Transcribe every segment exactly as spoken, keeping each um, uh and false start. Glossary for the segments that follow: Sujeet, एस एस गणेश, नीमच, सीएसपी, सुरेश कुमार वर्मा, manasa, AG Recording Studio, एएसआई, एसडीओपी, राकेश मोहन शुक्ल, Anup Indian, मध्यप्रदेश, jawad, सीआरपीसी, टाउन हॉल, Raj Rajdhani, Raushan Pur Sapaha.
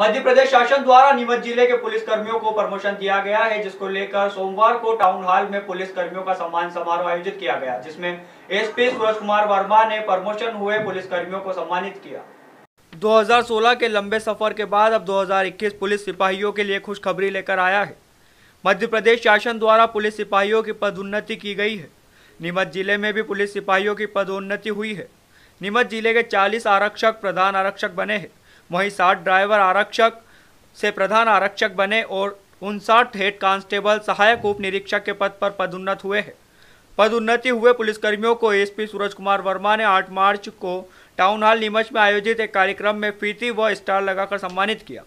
मध्य प्रदेश शासन द्वारा नीमच जिले के पुलिस कर्मियों को प्रमोशन दिया गया है, जिसको लेकर सोमवार को टाउन हॉल में पुलिस कर्मियों का सम्मान समारोह आयोजित किया गया, जिसमें एसपी सुरेश कुमार वर्मा ने प्रमोशन हुए पुलिस कर्मियों को सम्मानित किया। दो हज़ार सोलह के लंबे सफर के बाद अब दो हज़ार इक्कीस पुलिस सिपाहियों के लिए खुशखबरी लेकर आया है। मध्य प्रदेश शासन द्वारा पुलिस सिपाहियों की पदोन्नति की गई है। नीमच जिले में भी पुलिस सिपाहियों की पदोन्नति हुई है। नीमच जिले के चालीस आरक्षक प्रधान आरक्षक बने हैं, वहीं साठ ड्राइवर आरक्षक से प्रधान आरक्षक बने और उनसठ हेड कांस्टेबल सहायक उप निरीक्षक के पद पर पदोन्नत हुए हैं। पदोन्नति हुए पुलिसकर्मियों को एसपी सूरज कुमार वर्मा ने आठ मार्च को टाउन हॉल नीमच में आयोजित एक कार्यक्रम में फीती व स्टार लगाकर सम्मानित किया।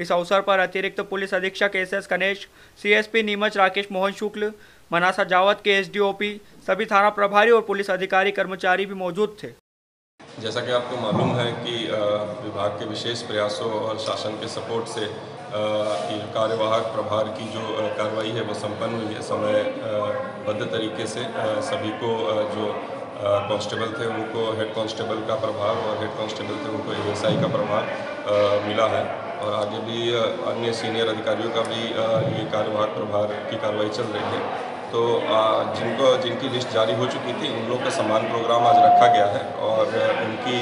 इस अवसर पर अतिरिक्त पुलिस अधीक्षक एस एस गणेश, सीएसपी नीमच राकेश मोहन शुक्ल, Manasa Jawad के एसडीओपी, सभी थाना प्रभारी और पुलिस अधिकारी कर्मचारी भी मौजूद थे। जैसा कि आपको मालूम है कि विभाग के विशेष प्रयासों और शासन के सपोर्ट से कार्यवाहक प्रभार की जो कार्रवाई है वो संपन्न हुई है। समयबद्ध तरीके से सभी को जो कांस्टेबल थे उनको हेड कांस्टेबल का प्रभार और हेड कांस्टेबल थे उनको एएसआई का प्रभार मिला है और आगे भी अन्य सीनियर अधिकारियों का भी ये कार्यवाहक प्रभार की कार्रवाई चल रही है। तो जिनको जिनकी लिस्ट जारी हो चुकी थी उन लोग का सम्मान प्रोग्राम आज रखा गया है और उनकी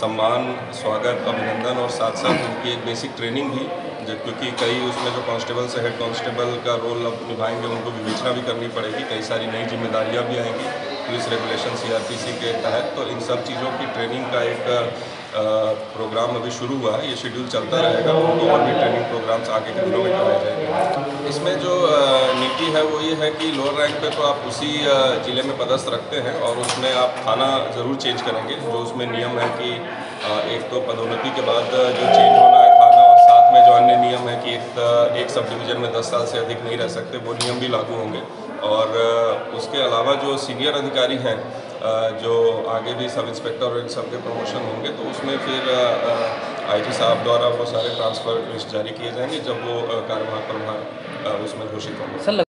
सम्मान, स्वागत, अभिनंदन और साथ साथ उनकी एक बेसिक ट्रेनिंग भी, क्योंकि कई उसमें जो कांस्टेबल से हेड कांस्टेबल का रोल अब निभाएंगे उनको विवेचना भी करनी पड़ेगी, कई सारी नई जिम्मेदारियां भी आएंगी पुलिस रेगुलेशन सीआरपीसी के तहत। तो इन सब चीज़ों की ट्रेनिंग का एक प्रोग्राम अभी शुरू हुआ है, ये शेड्यूल चलता रहेगा, उनको और भी ट्रेनिंग प्रोग्राम्स आगे के दिनों में कराए जाएंगे। इसमें जो नीति है वो ये है कि लोअर रैंक पे तो आप उसी ज़िले में पदस्थ रखते हैं और उसमें आप थाना ज़रूर चेंज करेंगे। जो उसमें नियम है कि एक तो पदोन्नति के बाद जो चेंज होना है थाना और साथ में जो अन्य नियम है कि एक, एक सब डिवीज़न में दस साल से अधिक नहीं रह सकते, वो नियम भी लागू होंगे। और उसके अलावा जो सीनियर अधिकारी हैं जो आगे भी सब इंस्पेक्टर और सब के प्रमोशन होंगे तो उसमें फिर आईजी साहब द्वारा वो सारे ट्रांसफर लिस्ट जारी किए जाएंगे जब वो कार्यभार प्रभार उसमें घोषित होंगे।